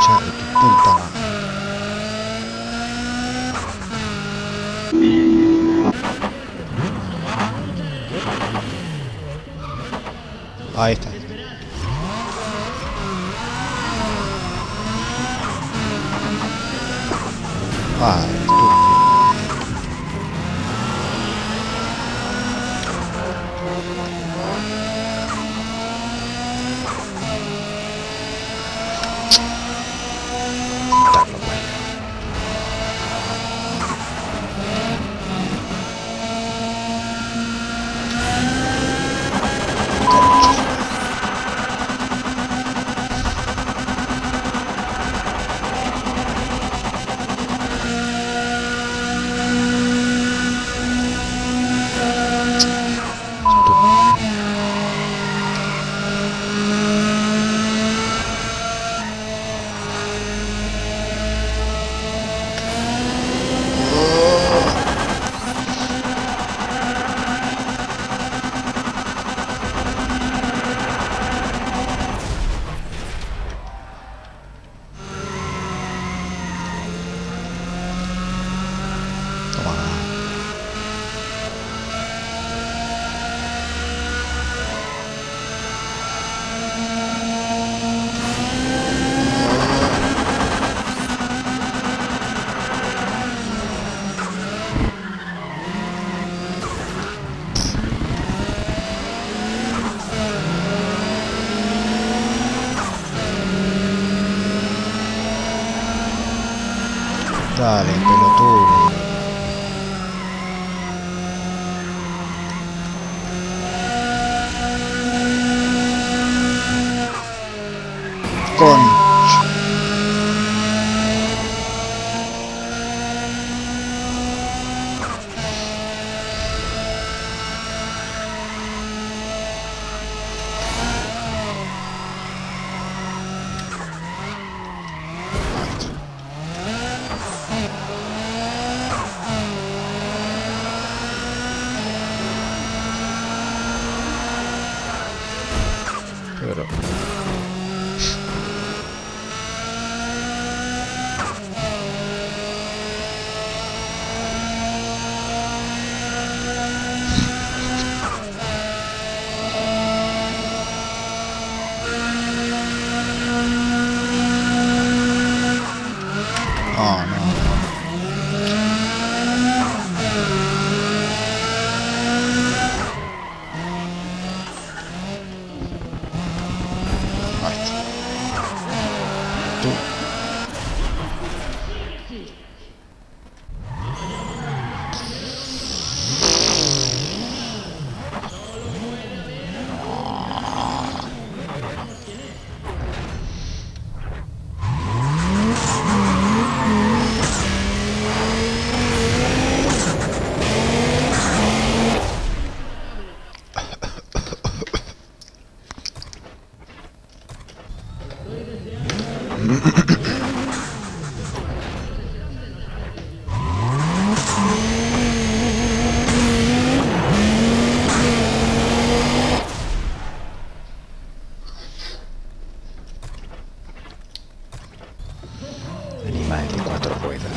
escucha de tu puta madre. Ahí está. Ay, tú. Dale, pelotudo. Concha. Animal de cuatro ruedas.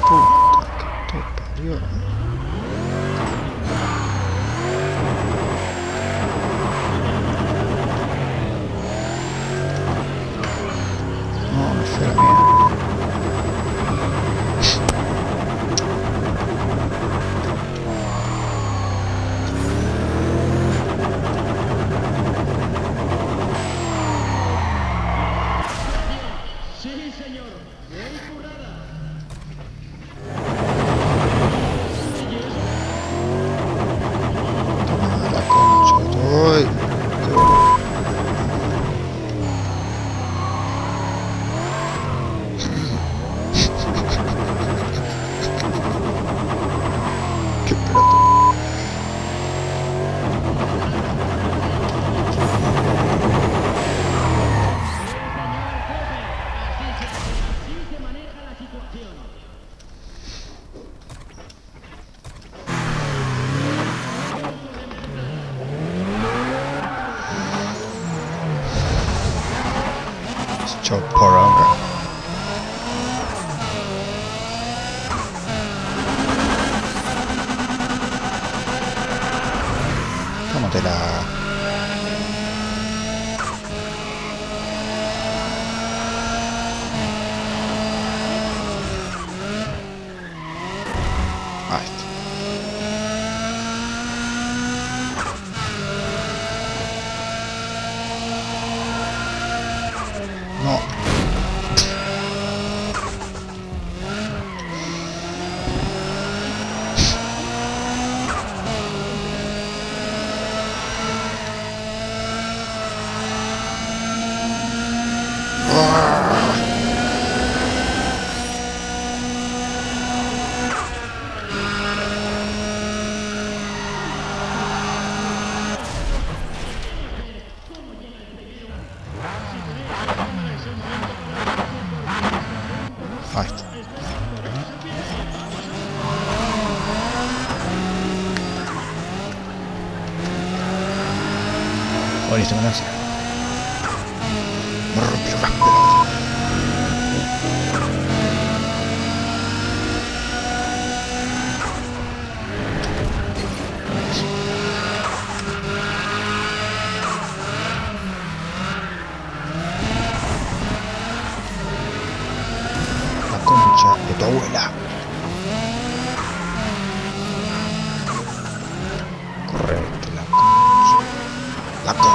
puta que te parió. No, esa era mía. Listo, gracias. Me rompió la pelota. La concha de tu abuela. Correcto, la concha. La concha.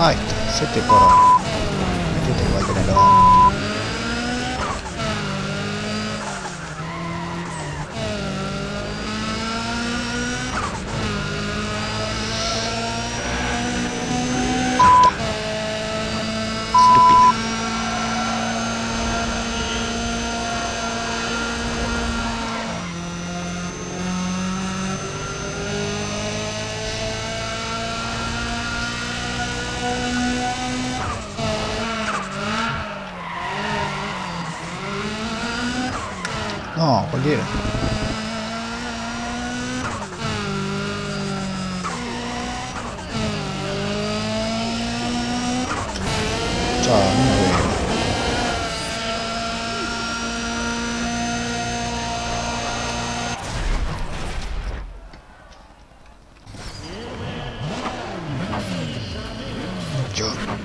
Ahí está, 7 por 1. Métete igual que en el lado. Estúpida. No, cualquiera. Chao, no me veo. John.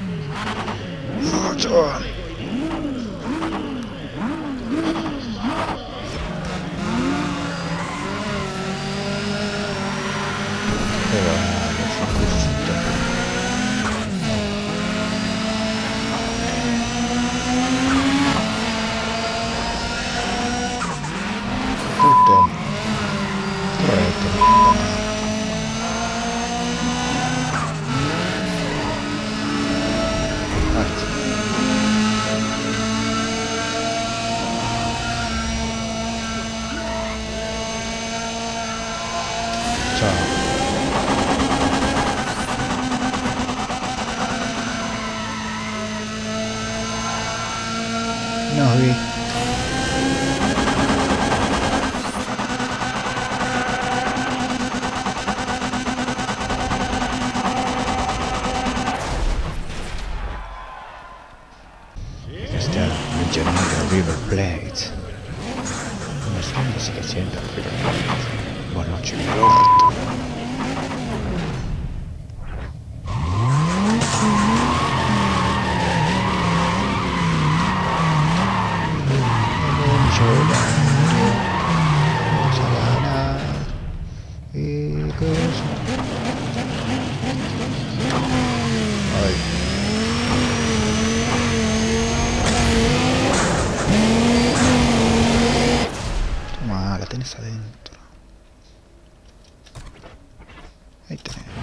child. No hurry. Está mencionando River Plate. No sé qué sigue siendo River Plate. Buenas noches, gordo. Adentro. Ahí tenemos.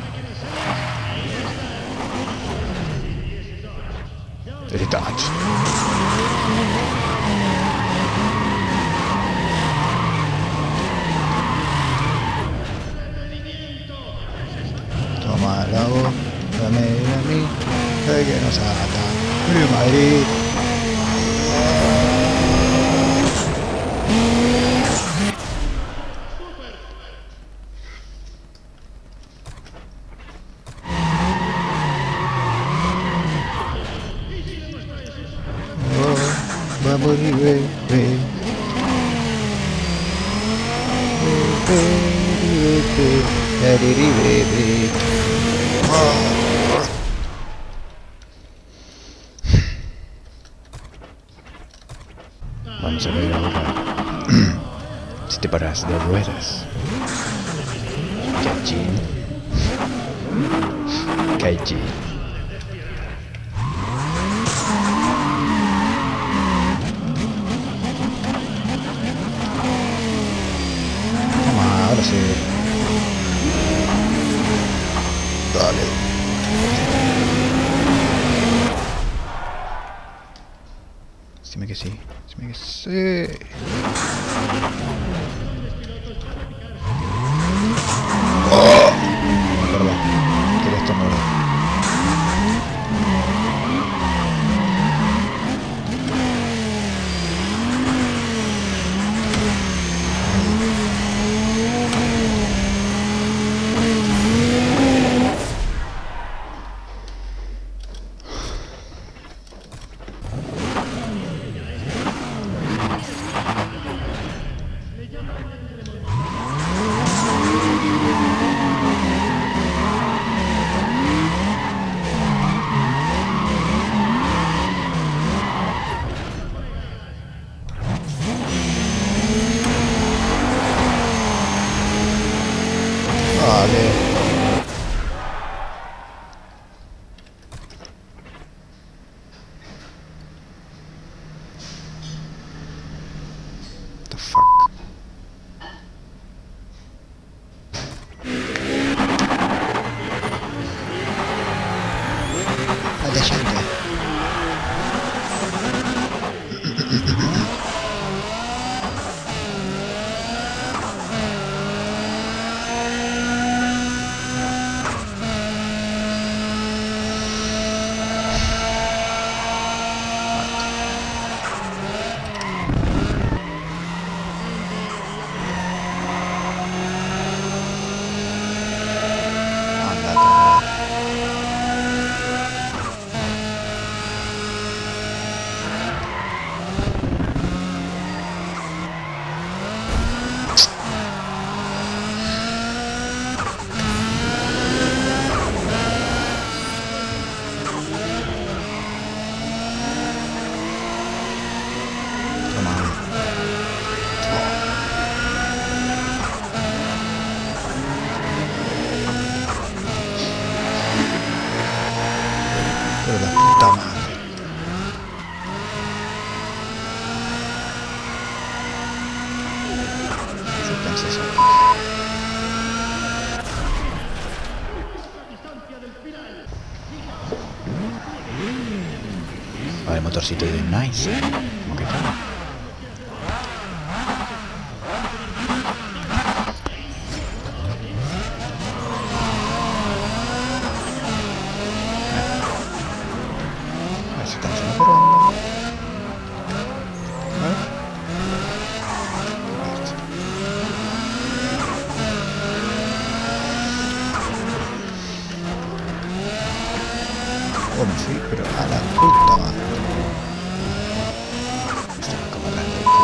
Toma el agua, dame a mí, que nos ata. Madrid. Vamos, River, vamos a ver ahora si te paras de ruedas. Kaiji. Sí. Dale. Dime que sí. Dime que sí. Oh. Perdón. Quería estornudar. Vale, motorcito de nice. ¿Cómo que está? sí, pero a la puta madre. Esto va a acabar la locura.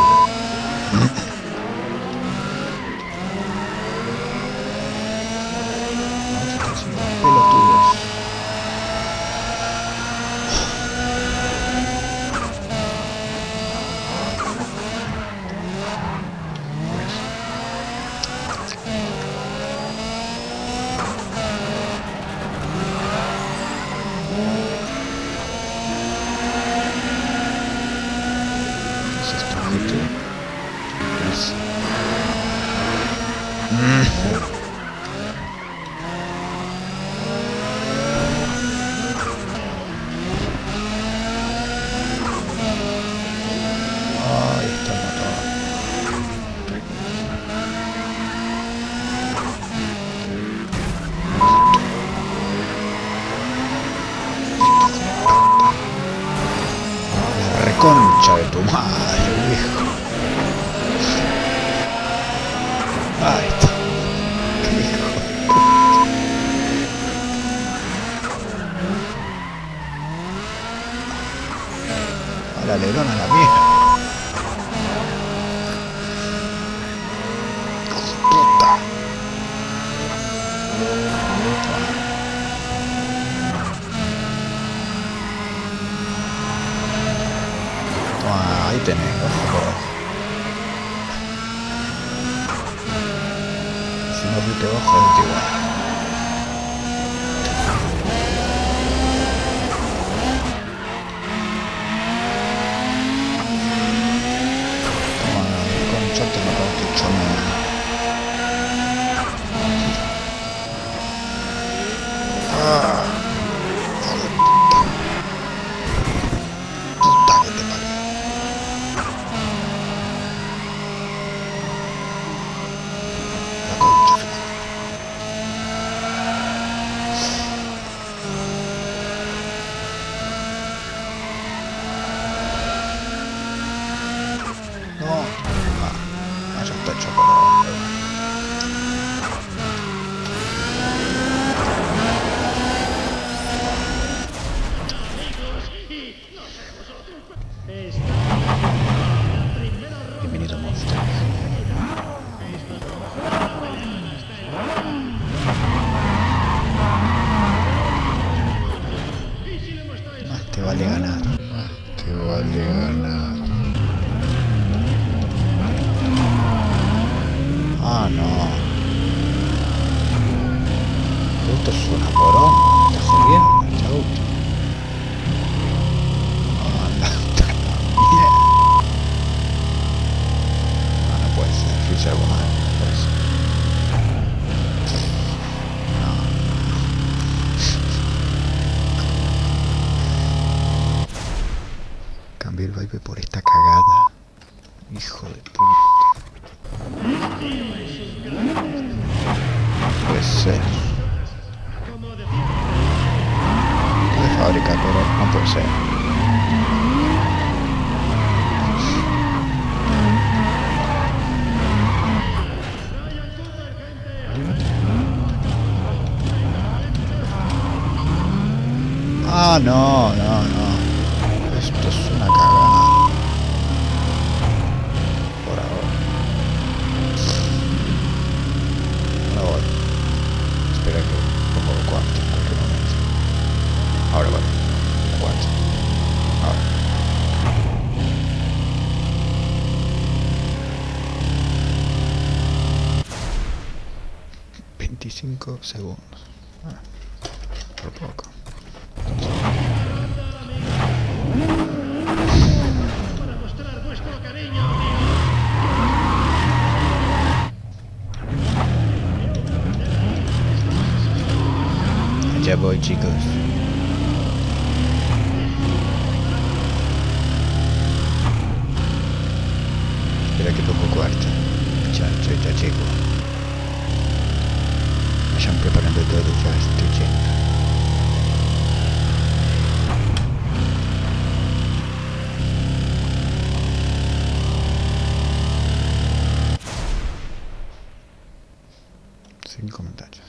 Concha de tu madre, viejo. Ahí está. Qué hijo de puta. A la lebrona la vieja. Puta. Puta. Ahí tenés, por favor. Si no fuiste vos, jodete igual. Toma, concha, te lo pongo tu chomera. Por esta cagada, hijo de puta. Puede ser. Puede fabricar, pero no puede ser. Ah, no, no, no. Esto es una cagada. Segundos. Ah, por poco. Para mostrar vuestro cariño. Allá voy, chicos. Espera que pongo cuarta. Chacho, ya llego. Vayan preparando todo, ya estoy yendo. Sin comentarios.